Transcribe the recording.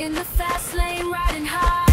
in the fast lane riding high.